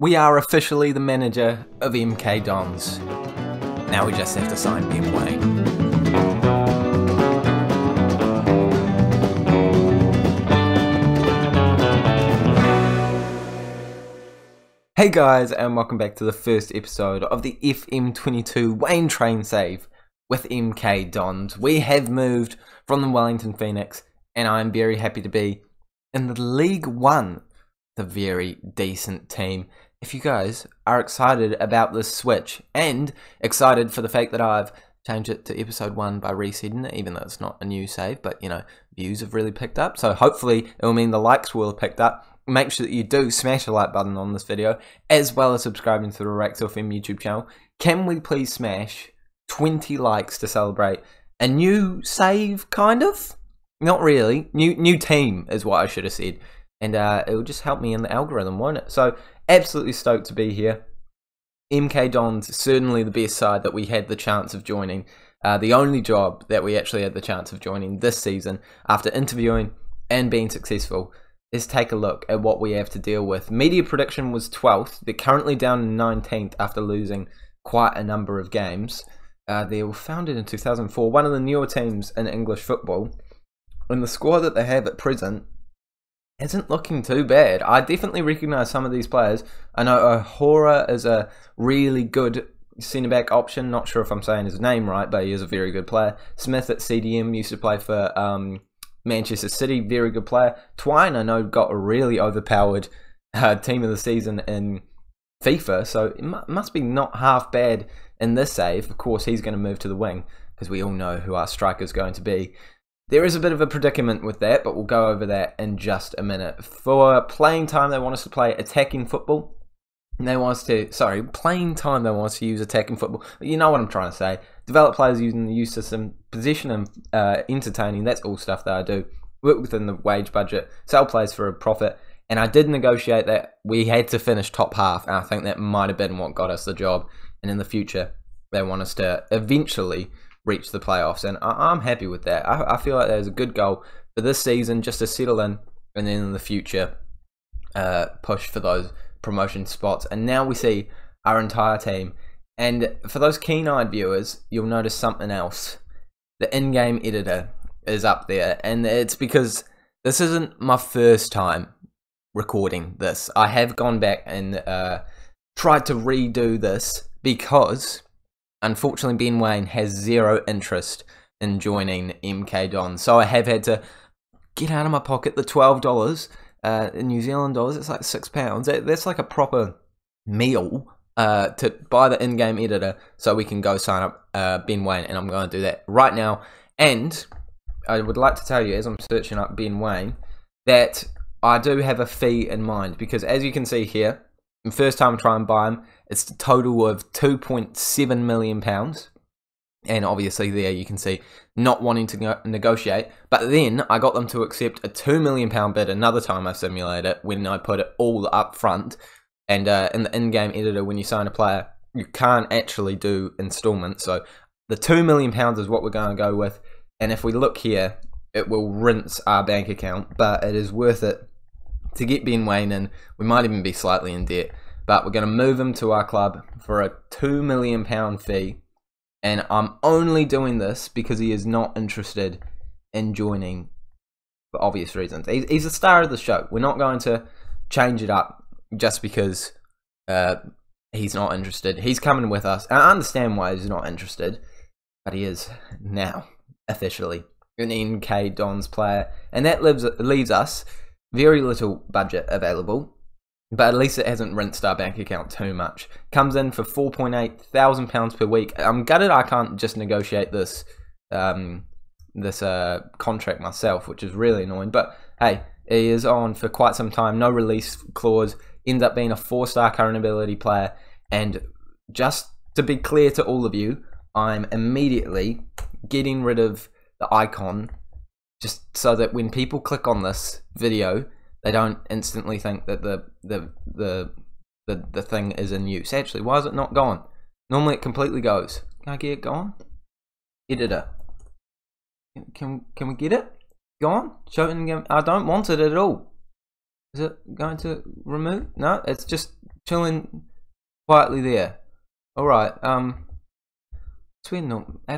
We are officially the manager of MK Dons. Now we just have to sign Ben Waine. Hey guys, and welcome back to the first episode of the FM22 Waine Train Save with MK Dons. We have moved from the Wellington Phoenix, and I'm very happy to be in the League One. The very decent team. If you guys are excited about this switch and excited for the fact that I've changed it to episode 1 by reseeding it, even though it's not a new save, but you know, views have really picked up, so hopefully it will mean the likes will have picked up. Make sure that you do smash the like button on this video, as well as subscribing to the Racso FM YouTube channel. Can we please smash 20 likes to celebrate a new save, kind of? Not really. New team is what I should have said. And it will just help me in the algorithm, won't it? So, absolutely stoked to be here. MK Dons, certainly the best side that we had the chance of joining. The only job that we actually had the chance of joining this season, after interviewing and being successful, is take a look at what we have to deal with. Media prediction was 12th. They're currently down in 19th after losing quite a number of games. They were founded in 2004, one of the newer teams in English football. And the squad that they have at present isn't looking too bad. I definitely recognise some of these players. I know O'Hora is a really good centre-back option. Not sure if I'm saying his name right, but he is a very good player. Smith at CDM used to play for Manchester City. Very good player. Twine, I know, got a really overpowered team of the season in FIFA, so it must be not half bad in this save. Of course, he's going to move to the wing because we all know who our striker is going to be. There is a bit of a predicament with that, but we'll go over that in just a minute. For playing time, they want us to play attacking football. And they want us to, sorry, playing time, they want us to use attacking football. You know what I'm trying to say. Develop players using the youth system, position and entertaining, that's all stuff that I do. Work within the wage budget, sell players for a profit. And I did negotiate that we had to finish top half, and I think that might have been what got us the job. And in the future, they want us to eventually reach the playoffs, and I'm happy with that. I feel like that is a good goal for this season, just to settle in, and then in the future push for those promotion spots. And now we see our entire team, and for those keen-eyed viewers, you'll notice something else. The in-game editor is up there, and it's because this isn't my first time recording this. I have gone back and tried to redo this because unfortunately, Ben Waine has zero interest in joining MK Dons, so I have had to get out of my pocket the $12 in New Zealand dollars. It's like £6. That's like a proper meal to buy the in-game editor, so we can go sign up Ben Waine, and I'm going to do that right now. And I would like to tell you, as I'm searching up Ben Waine, that I do have a fee in mind, because as you can see here, the first time I try and buy him, it's a total of £2.7 million. And obviously there you can see not wanting to negotiate. But then I got them to accept a £2 million bid another time I simulated it, when I put it all up front. And in the in-game editor, when you sign a player, you can't actually do installments. So the £2 million is what we're going to go with. And if we look here, it will rinse our bank account, but it is worth it to get Ben Waine in. We might even be slightly in debt, but we're going to move him to our club for a £2 million fee, and I'm only doing this because he is not interested in joining for obvious reasons. He's a star of the show. We're not going to change it up just because he's not interested. He's coming with us, and I understand why he's not interested, but he is now officially an MK Dons player, and that leaves us very little budget available, but at least it hasn't rinsed our bank account too much. Comes in for £4,800 per week. I'm gutted I can't just negotiate this contract myself, which is really annoying. But hey, he is on for quite some time. No release clause. Ends up being a 4-star current ability player. And just to be clear to all of you, I'm immediately getting rid of the icon, just so that when people click on this video, they don't instantly think that the thing is in use. Actually, why is it not gone? Normally it completely goes. Can I get it gone? Editor. Can we get it gone? Show in game. I don't want it at all. Is it going to remove? No, it's just chilling quietly there. All right. Have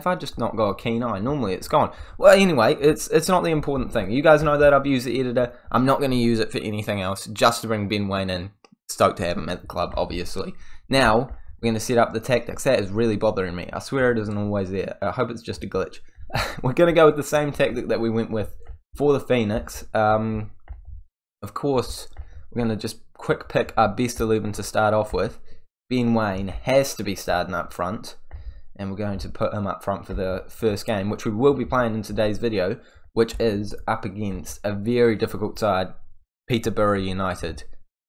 I just not got a keen eye? Normally it's gone. Well, anyway, it's not the important thing. You guys know that I've used the editor. I'm not going to use it for anything else, just to bring Ben Waine in. Stoked to have him at the club, obviously. Now, we're going to set up the tactics. That is really bothering me. I swear it isn't always there. I hope it's just a glitch. We're going to go with the same tactic that we went with for the Phoenix. Of course, we're going to just quick pick our best 11 to start off with. Ben Waine has to be starting up front. And we're going to put him up front for the first game, which we will be playing in today's video, which is up against a very difficult side, Peterborough United,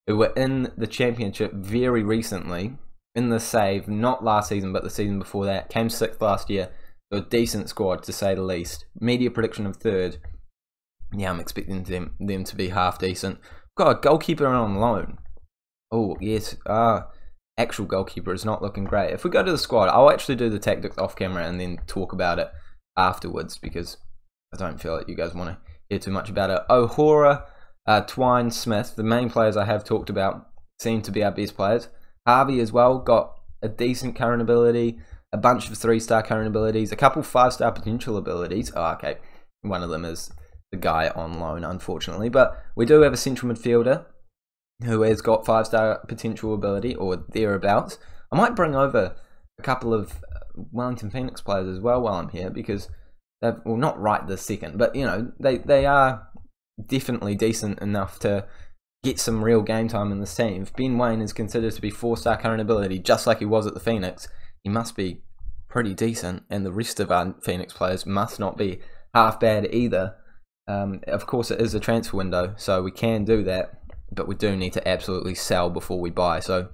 who were in the Championship very recently, in the save, not last season, but the season before that, came 6th last year, so a decent squad to say the least. Media prediction of 3rd, yeah, I'm expecting them to be half decent. Got a goalkeeper on loan, oh yes, actual goalkeeper is not looking great. If we go to the squad, I'll actually do the tactics off camera and then talk about it afterwards because I don't feel like you guys want to hear too much about it. O'Hora, Twine, Smith, the main players I have talked about seem to be our best players. Harvey as well, got a decent current ability, a bunch of 3-star current abilities, a couple 5-star potential abilities. Oh, okay. One of them is the guy on loan, unfortunately. But we do have a central midfielder who has got 5-star potential ability, or thereabouts. I might bring over a couple of Wellington Phoenix players as well while I'm here, because they've, well, not right this second, but, you know, they are definitely decent enough to get some real game time in this team. If Ben Waine is considered to be 4-star current ability, just like he was at the Phoenix, he must be pretty decent, and the rest of our Phoenix players must not be half bad either. Of course, it is a transfer window, so we can do that. But we do need to absolutely sell before we buy. So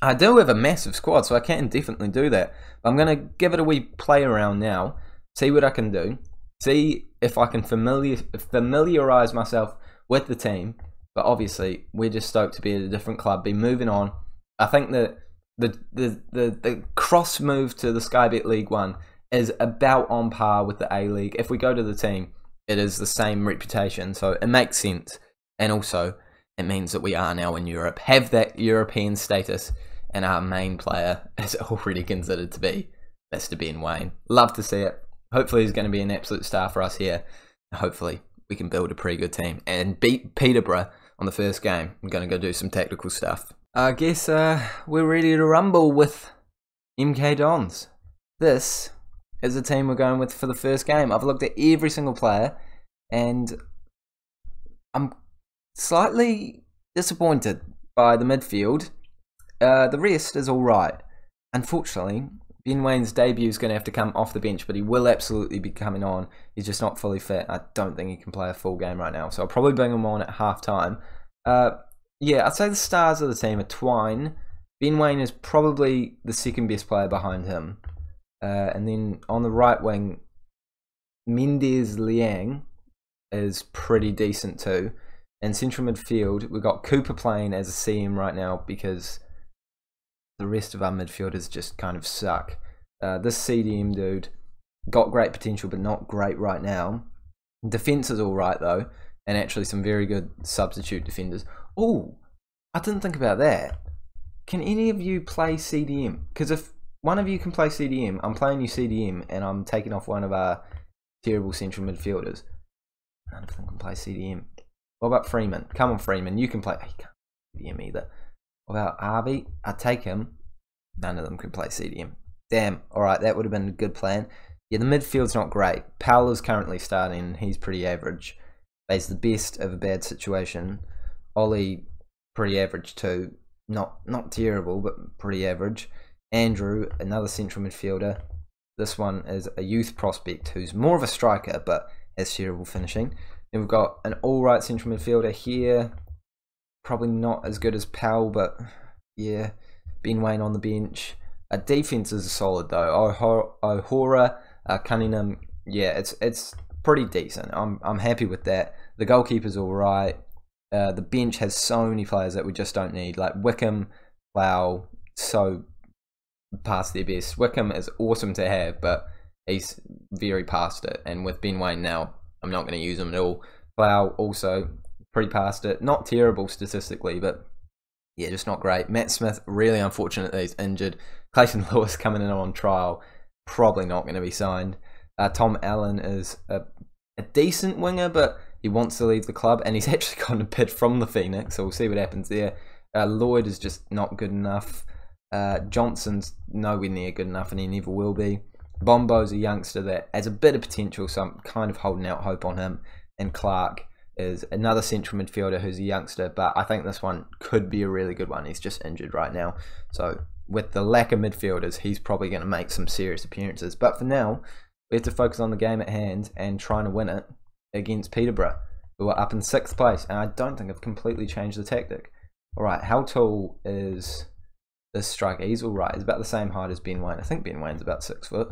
I do have a massive squad, so I can definitely do that. I'm going to give it a wee play around now, see what I can do, see if I can familiarise myself with the team. But obviously, we're just stoked to be at a different club, be moving on. I think that the cross move to the Sky Bet League One is about on par with the A League. If we go to the team, it is the same reputation, so it makes sense. And also, it means that we are now in Europe, have that European status, and our main player is already considered to be Mr. Ben Waine. Love to see it. Hopefully he's going to be an absolute star for us here. Hopefully we can build a pretty good team and beat Peterborough on the first game. I'm going to go do some tactical stuff. I guess we're ready to rumble with MK Dons. This is the team we're going with for the first game. I've looked at every single player, and I'm slightly disappointed by the midfield. The rest is alright. Unfortunately, Ben Waine's debut is going to have to come off the bench, but he will absolutely be coming on. He's just not fully fit. I don't think he can play a full game right now, so I'll probably bring him on at half time. Yeah, I'd say the stars of the team are Twine. Ben Waine is probably the second best player behind him. And then on the right wing, Mendez Liang is pretty decent too. And central midfield, we've got Cooper playing as a CM right now because the rest of our midfielders just kind of suck. This CDM dude got great potential but not great right now. Defence is alright though, and actually some very good substitute defenders. Oh, I didn't think about that. Can any of you play CDM? Because if one of you can play CDM, I'm playing you CDM and I'm taking off one of our terrible central midfielders. None of them can play CDM. What about Freeman? Come on, Freeman. You can play. He can't play CDM either. What about Harvey? I take him. None of them can play CDM. Damn. Alright, that would have been a good plan. Yeah, the midfield's not great. Powell is currently starting, and he's pretty average. He's the best of a bad situation. Ollie, pretty average too. Not terrible, but pretty average. Andrew, another central midfielder. This one is a youth prospect who's more of a striker, but has terrible finishing. And we've got an alright central midfielder here. Probably not as good as Powell, but yeah, Ben Waine on the bench. Our defense is solid though. O'Hora, Cunningham, yeah, it's pretty decent. I'm happy with that. The goalkeeper's alright. The bench has so many players that we just don't need, like Wickham, Plough, so past their best. Wickham is awesome to have, but he's very past it. And with Ben Waine now, I'm not going to use him at all. Plough also pretty past it. Not terrible statistically, but yeah, just not great. Matt Smith, really unfortunate that he's injured. Clayton Lewis coming in on trial, probably not going to be signed. Tom Allen is a decent winger, but he wants to leave the club, and he's actually gotten a bid from the Phoenix, so we'll see what happens there. Lloyd is just not good enough. Johnson's nowhere near good enough, and he never will be. Bombo's a youngster that has a bit of potential, so I'm kind of holding out hope on him. And Clark is another central midfielder who's a youngster, but I think this one could be a really good one. He's just injured right now, so with the lack of midfielders, he's probably going to make some serious appearances. But for now, we have to focus on the game at hand and trying to win it against Peterborough, who are up in 6th place, and I don't think I've completely changed the tactic. Alright, how tall is this strike? He's alright, he's about the same height as Ben Waine. I think Ben Waine's about 6 foot.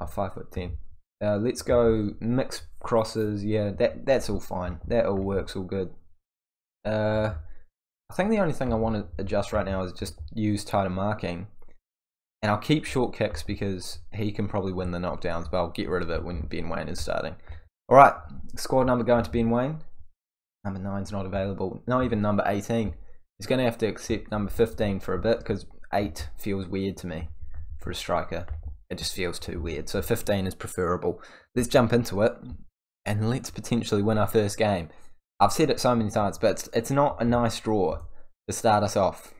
Oh, 5 foot 10. Let's go mixed crosses. Yeah, that's all fine. That all works, all good. I think the only thing I want to adjust right now is just use tighter marking. And I'll keep short kicks because he can probably win the knockdowns, but I'll get rid of it when Ben Waine is starting. Alright, squad number going to Ben Waine. Number 9's not available. Not even number 18. He's going to have to accept number 15 for a bit because 8 feels weird to me for a striker. It just feels too weird, so 15 is preferable. Let's jump into it, and let's potentially win our first game. I've said it so many times, but it's not a nice draw to start us off,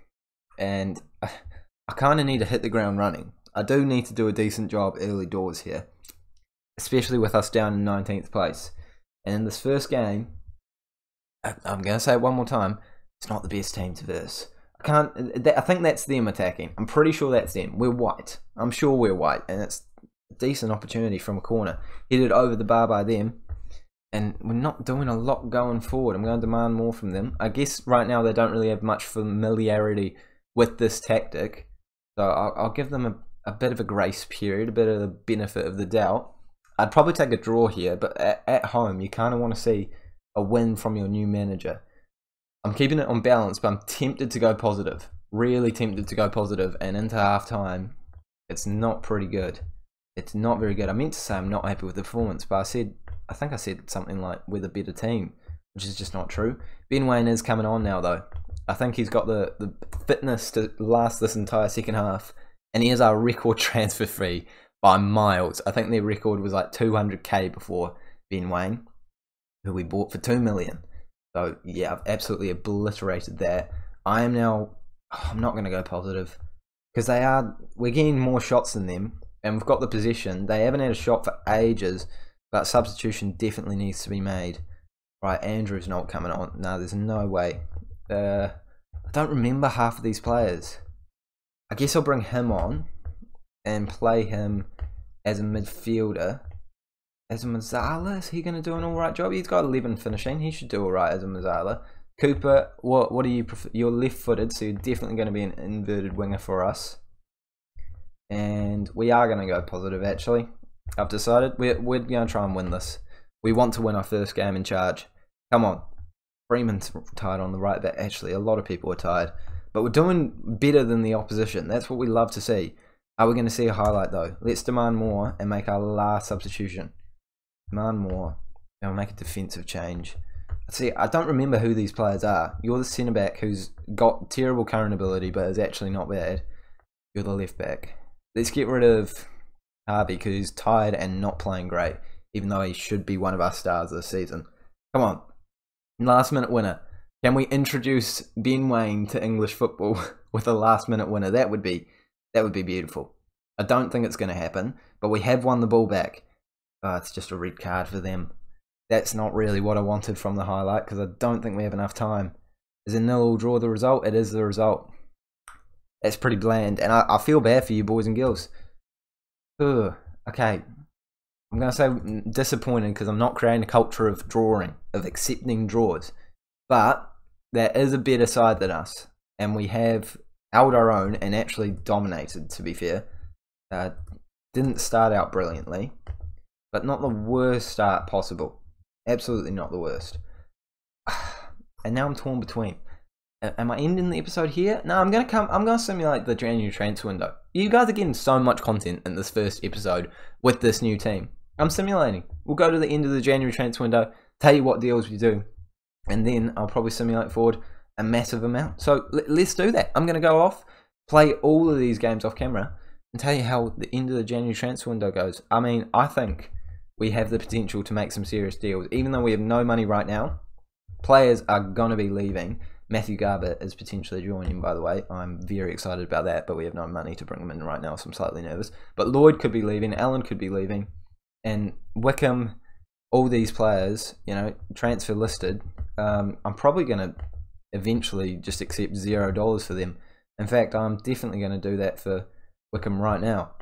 and I kind of need to hit the ground running. I do need to do a decent job early doors here, especially with us down in 19th place. And in this first game, I'm going to say it one more time, it's not the best team to verse. I think that's them attacking. I'm pretty sure that's them. We're white. I'm sure we're white, and it's a decent opportunity from a corner. Headed over the bar by them, and we're not doing a lot going forward. I'm going to demand more from them. I guess right now they don't really have much familiarity with this tactic, so I'll give them a bit of a grace period, a bit of the benefit of the doubt. I'd probably take a draw here, but at home you kind of want to see a win from your new manager. I'm keeping it on balance, but I'm tempted to go positive. Really tempted to go positive, and into half time, it's not pretty good. It's not very good. I meant to say I'm not happy with the performance, but I think I said something like, we're the better team, which is just not true. Ben Waine is coming on now, though. I think he's got the fitness to last this entire second half, and he has our record transfer fee by miles. I think their record was like 200k before Ben Waine, who we bought for 2 million. So yeah, I've absolutely obliterated that. I am now, I'm not going to go positive, because we're getting more shots than them, and we've got the possession. They haven't had a shot for ages, but substitution definitely needs to be made. Right, Andrew's not coming on. No, there's no way. I don't remember half of these players. I guess I'll bring him on and play him as a midfielder. As a Mazzala, is he going to do an alright job? He's got 11 finishing. He should do alright as a Mazzala. Cooper, what do you prefer? You're left-footed, so you're definitely going to be an inverted winger for us. And we are going to go positive, actually. I've decided we're going to try and win this. We want to win our first game in charge. Come on. Freeman's tired on the right back. Actually, a lot of people are tired. But we're doing better than the opposition. That's what we love to see. Are we going to see a highlight, though? Let's demand more and make our last substitution. Demand more, and we'll make a defensive change. See, I don't remember who these players are. You're the centre back who's got terrible current ability, but is actually not bad. You're the left back. Let's get rid of Harvey, because he's tired and not playing great, even though he should be one of our stars this season. Come on, last-minute winner. Can we introduce Ben Waine to English football with a last-minute winner? That would be beautiful. I don't think it's going to happen, but we have won the ball back. Oh, it's just a red card for them. That's not really what I wanted from the highlight, because I don't think we have enough time. Is a nil draw the result? It is the result. That's pretty bland, and I feel bad for you boys and girls. Ugh, okay. I'm going to say disappointed, because I'm not creating a culture of drawing, of accepting draws. But there is a better side than us, and we have held our own and actually dominated, to be fair. Didn't start out brilliantly, but not the worst start possible. Absolutely not the worst. And now I'm torn between. Am I ending the episode here? No, I'm gonna simulate the January transfer window. You guys are getting so much content in this first episode with this new team. I'm simulating. We'll go to the end of the January transfer window, tell you what deals we do, and then I'll probably simulate forward a massive amount. So let's do that. I'm going to go off, play all of these games off camera, and tell you how the end of the January transfer window goes. I mean, I think we have the potential to make some serious deals. Even though we have no money right now, players are going to be leaving. Matthew Garbutt is potentially joining, by the way. I'm very excited about that, but we have no money to bring him in right now, so I'm slightly nervous. But Lloyd could be leaving, Allen could be leaving, and Wickham, all these players, you know, transfer listed. I'm probably going to eventually just accept $0 for them. In fact, I'm definitely going to do that for Wickham right now.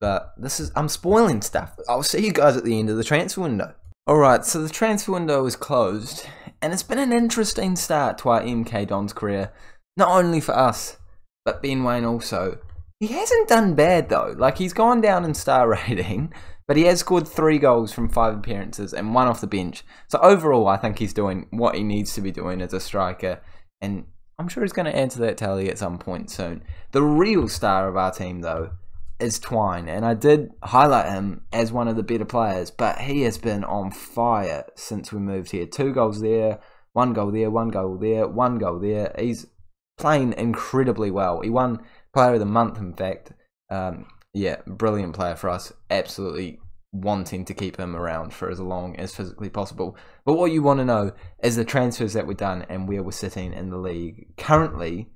But this is, I'm spoiling stuff. I'll see you guys at the end of the transfer window. Alright, so the transfer window is closed, and it's been an interesting start to our MK Dons career. Not only for us, but Ben Waine also. He hasn't done bad though. Like, he's gone down in star rating, but he has scored 3 goals from 5 appearances and 1 off the bench. So overall, I think he's doing what he needs to be doing as a striker, and I'm sure he's going to add to that tally at some point soon. The real star of our team though is Twine, and I did highlight him as one of the better players, but he has been on fire since we moved here. 2 goals there, 1 goal there, 1 goal there, 1 goal there. He's playing incredibly well. He won Player of the Month, in fact. Yeah, brilliant player for us. Absolutely wanting to keep him around for as long as physically possible. But what you want to know is the transfers that we've done and where we're sitting in the league. Currently,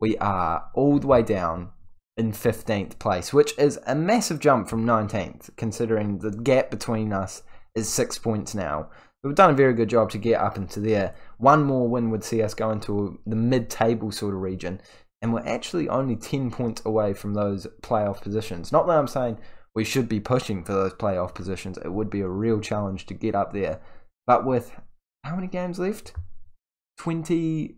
we are all the way down in 15th place, which is a massive jump from 19th, considering the gap between us is 6 points now. We've done a very good job to get up into there. One more win would see us go into the mid-table sort of region, and we're actually only 10 points away from those playoff positions. Not that I'm saying we should be pushing for those playoff positions. It would be a real challenge to get up there. But with how many games left? 14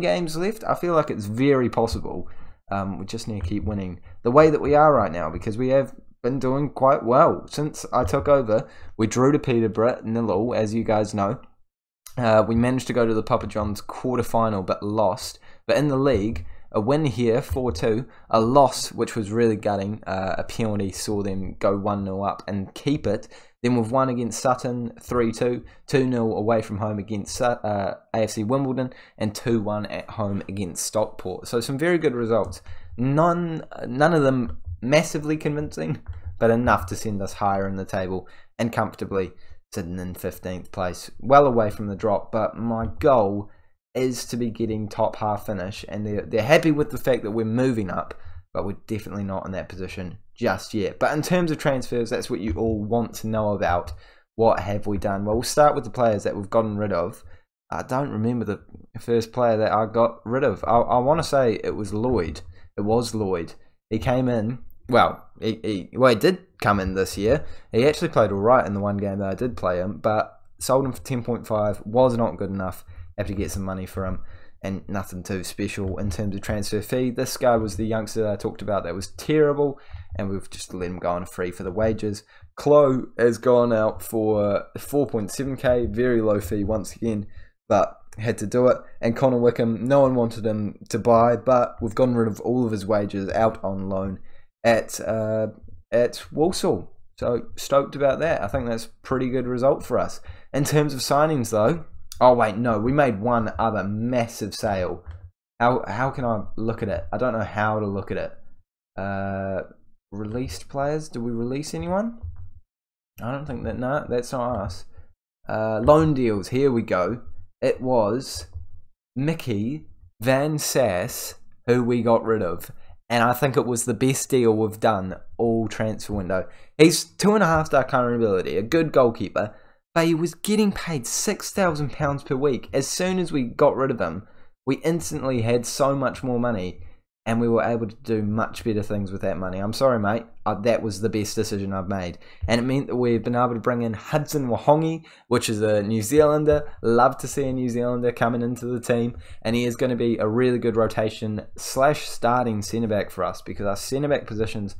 games left. I feel like it's very possible. We just need to keep winning the way that we are right now, because we have been doing quite well since I took over. We drew to Peterborough 0-0, as you guys know. We managed to go to the Papa John's quarterfinal but lost. But in the league, a win here, 4-2, a loss which was really gutting. A penalty saw them go 1-0 up and keep it. Then we've won against Sutton 3-2, 2-0 away from home against AFC Wimbledon, and 2-1 at home against Stockport. So some very good results. None of them massively convincing, but enough to send us higher in the table and comfortably sitting in 15th place, well away from the drop. But my goal is to be getting top half finish, and they're happy with the fact that we're moving up, but we're definitely not in that position just yet. But in terms of transfers, that's what you all want to know about. What have we done? Well, we'll start with the players that we've gotten rid of. I don't remember the first player that I got rid of. I want to say it was Lloyd. It was Lloyd. He came in. Well, he did come in this year. He actually played all right in the one game that I did play him, but sold him for 10.5, was not good enough. Had to get some money for him, and nothing too special in terms of transfer fee. This guy was the youngster that I talked about that was terrible, and we've just let him go on free for the wages. Plough has gone out for 4.7k, very low fee once again, but had to do it. And Conor Wickham, no one wanted him to buy, but we've gotten rid of all of his wages out on loan at Walsall. So stoked about that. I think that's a pretty good result for us. In terms of signings though, oh wait, no, we made one other massive sale. How can I look at it? I don't know how to look at it. Released players? Did we release anyone? I don't think that. No, that's not us. Loan deals. Here we go. It was Mickey Van Sass who we got rid of. And I think it was the best deal we've done all transfer window. He's 2.5-star current ability, a good goalkeeper, but he was getting paid £6,000 per week. As soon as we got rid of him, we instantly had so much more money, and we were able to do much better things with that money. I'm sorry, mate. That was the best decision I've made. And it meant that we've been able to bring in Hudson Wahongi, which is a New Zealander. Love to see a New Zealander coming into the team. And he is going to be a really good rotation / starting centre-back for us, because our centre-back positions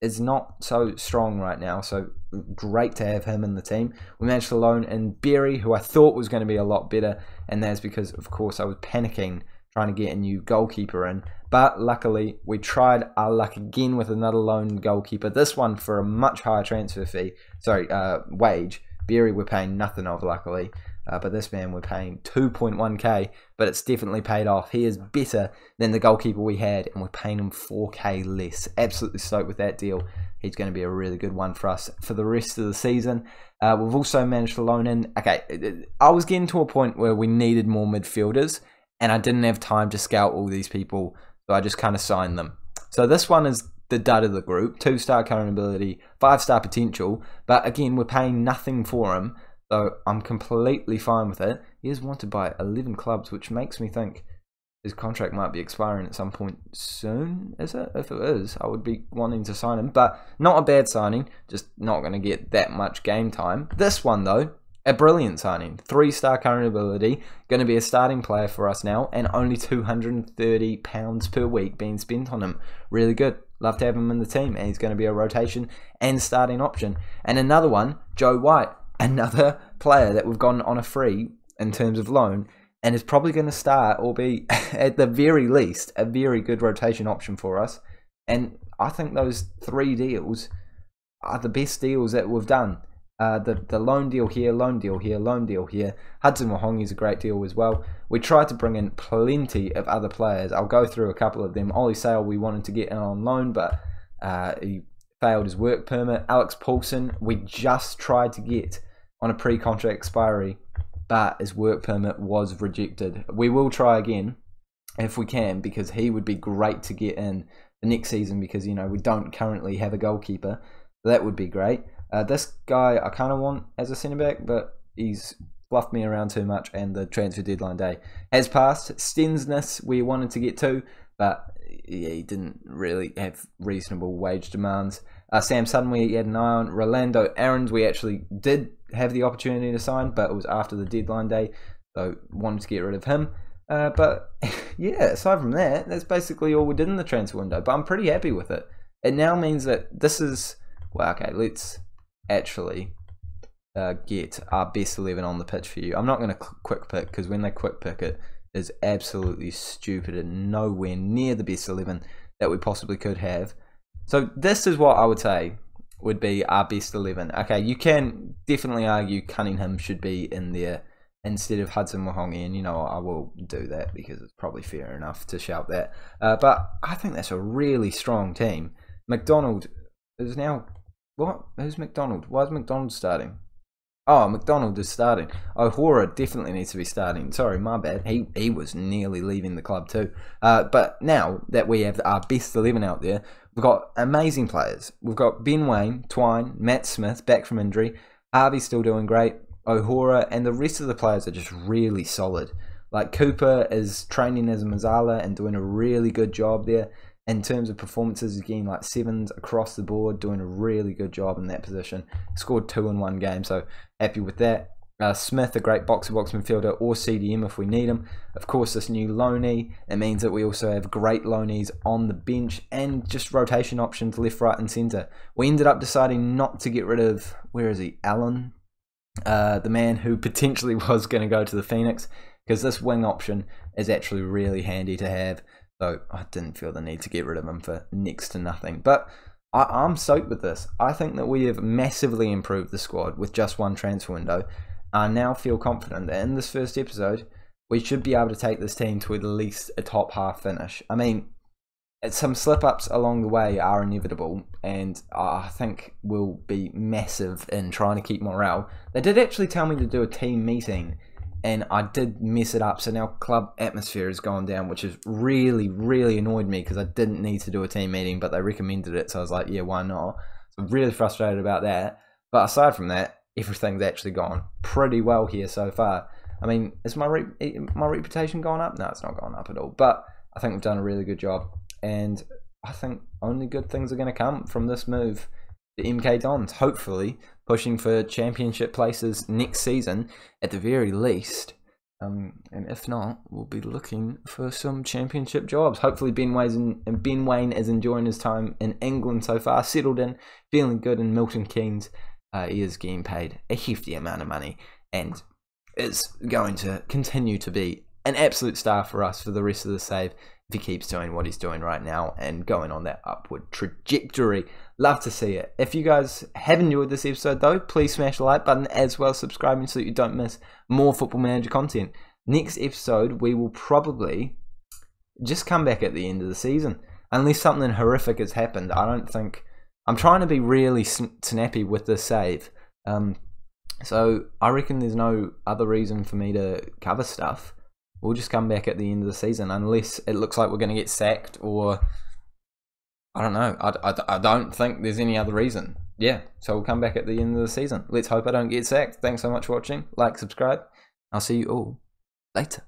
is not so strong right now. So great to have him in the team. We managed to loan in Barry, who I thought was going to be a lot better. And that's because, of course, I was panicking trying to get a new goalkeeper in. But luckily, we tried our luck again with another loan goalkeeper. This one for a much higher transfer fee. Sorry, wage. Barry we're paying nothing of, luckily. But this man, we're paying 2.1k, but it's definitely paid off. He is better than the goalkeeper we had, and we're paying him 4k less. Absolutely stoked with that deal. He's going to be a really good one for us for the rest of the season. We've also managed to loan in. Okay, I was getting to a point where we needed more midfielders, and I didn't have time to scout all these people, so I just kind of signed them. So this one is the dud of the group. 2-star current ability, 5-star potential, but again, we're paying nothing for him. So I'm completely fine with it. He is wanted by 11 clubs, which makes me think his contract might be expiring at some point soon, is it? If it is, I would be wanting to sign him, but not a bad signing, just not going to get that much game time. This one, though, a brilliant signing. 3-star current ability, going to be a starting player for us now, and only £230 per week being spent on him. Really good. Love to have him in the team, and he's going to be a rotation and starting option. And another one, Joe White. Another player that we've gone on a free in terms of loan, and is probably going to start or be at the very least a very good rotation option for us. And I think those three deals are the best deals that we've done. The loan deal here, loan deal here, loan deal here. Hudson Wahongi is a great deal as well. We tried to bring in plenty of other players. I'll go through a couple of them. Ollie Sale we wanted to get in on loan, but he failed his work permit. Alex Paulson we just tried to get on a pre-contract expiry, but his work permit was rejected. We will try again if we can, because he would be great to get in the next season, because, you know, we don't currently have a goalkeeper. That would be great. This guy I kind of want as a centre-back, but he's fluffed me around too much, and the transfer deadline day has passed. Stensness we wanted to get to, but yeah, he didn't really have reasonable wage demands. Sam Sutton we had an eye on. Rolando Aarons we actually did have the opportunity to sign, but it was after the deadline day, so wanted to get rid of him. But yeah, aside from that, that's basically all we did in the transfer window, but I'm pretty happy with it. It now means that this is, well, okay, let's actually get our best 11 on the pitch for you. I'm not going to quick pick, because when they quick pick it is absolutely stupid and nowhere near the best 11 that we possibly could have. So this is what I would say would be our best 11. Okay, you can definitely argue Cunningham should be in there instead of Hudson Wahongi, and, you know, I will do that because it's probably fair enough to shout that. But I think that's a really strong team. McDonald is now... What? Who's McDonald? Why is McDonald starting? Oh, McDonald is starting. O'Hora definitely needs to be starting. Sorry, my bad. He was nearly leaving the club too. But now that we have our best 11 out there, we've got amazing players. We've got Ben Waine, Twine, Matt Smith back from injury, Harvey still doing great, O'Hora, and the rest of the players are just really solid. Like Cooper is training as a Mazzala and doing a really good job there. In terms of performances, again, like 7s across the board, doing a really good job in that position. Scored 2 in one game, so happy with that. Smith, a great box-to-box midfielder, or CDM if we need him. Of course, this new loanee, it means that we also have great loanees on the bench and just rotation options left, right and centre. We ended up deciding not to get rid of, where is he, Allen? The man who potentially was going to go to the Phoenix, because this wing option is actually really handy to have. So I didn't feel the need to get rid of him for next to nothing. But I'm soaked with this. I think that we have massively improved the squad with just one transfer window. I now feel confident that in this first episode, we should be able to take this team to at least a top half finish. I mean, some slip-ups along the way are inevitable, and I think we'll be massive in trying to keep morale. They did actually tell me to do a team meeting, and I did mess it up, so now club atmosphere has gone down, which has really, really annoyed me, because I didn't need to do a team meeting, but they recommended it, so I was like, yeah, why not? So I'm really frustrated about that. But aside from that, everything's actually gone pretty well here so far. I mean, is my reputation gone up? No, it's not gone up at all, but I think we've done a really good job, and I think only good things are going to come from this move to MK Dons, hopefully pushing for championship places next season at the very least, and if not, we'll be looking for some championship jobs. Hopefully Ben Waine is enjoying his time in England so far, settled in, feeling good in Milton Keynes. He is getting paid a hefty amount of money and is going to continue to be an absolute star for us for the rest of the save if he keeps doing what he's doing right now and going on that upward trajectory. Love to see it. If you guys have enjoyed this episode though, please smash the like button as well as subscribing so that you don't miss more Football Manager content. Next episode, we will probably just come back at the end of the season. Unless something horrific has happened, I don't think... I'm trying to be really snappy with this save. So I reckon there's no other reason for me to cover stuff. We'll just come back at the end of the season unless it looks like we're going to get sacked, or I don't know. I don't think there's any other reason. Yeah, so we'll come back at the end of the season. Let's hope I don't get sacked. Thanks so much for watching. Like, subscribe. I'll see you all later.